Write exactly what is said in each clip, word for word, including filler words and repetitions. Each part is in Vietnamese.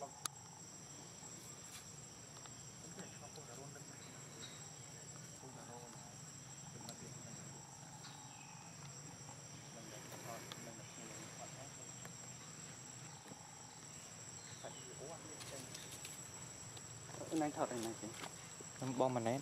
lọc này thật này này chứ bom mà nén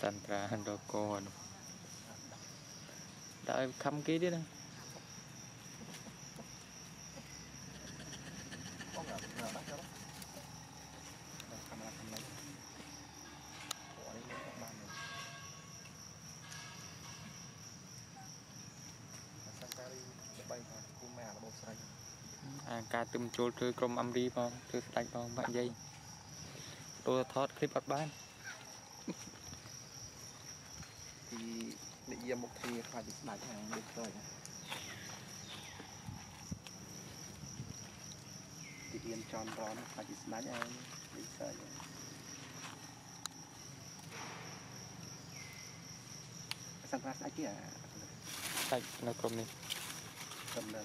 tantra handoko đã khăm ký đấy nè à cá tôm trôi trôi crom âm đi vào trôi tay vào bạn dây tôi thoát clip bắt bán. Để giờ một thì phải được lại hàng được rồi thì yên tròn rón phải được lại hàng được rồi sang ra sai kia sai nó cầm đi cầm lên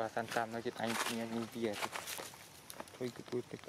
qua san sam nó chụp anh nghe như kia thôi cứ tôi tích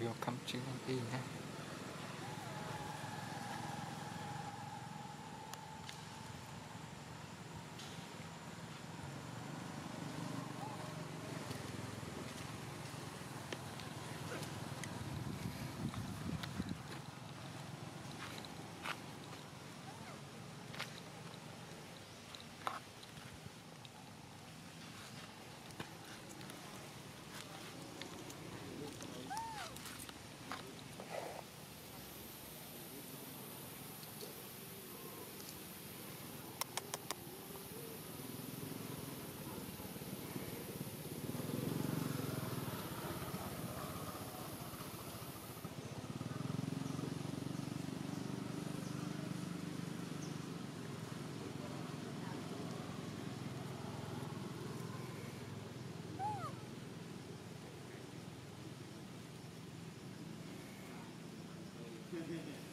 We'll come to you and be happy. Hãy subscribe cho kênh Ghiền Mì Gõ để không bỏ lỡ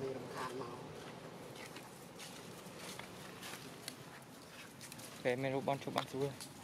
những video hấp dẫn. cái menu bán chú bán chú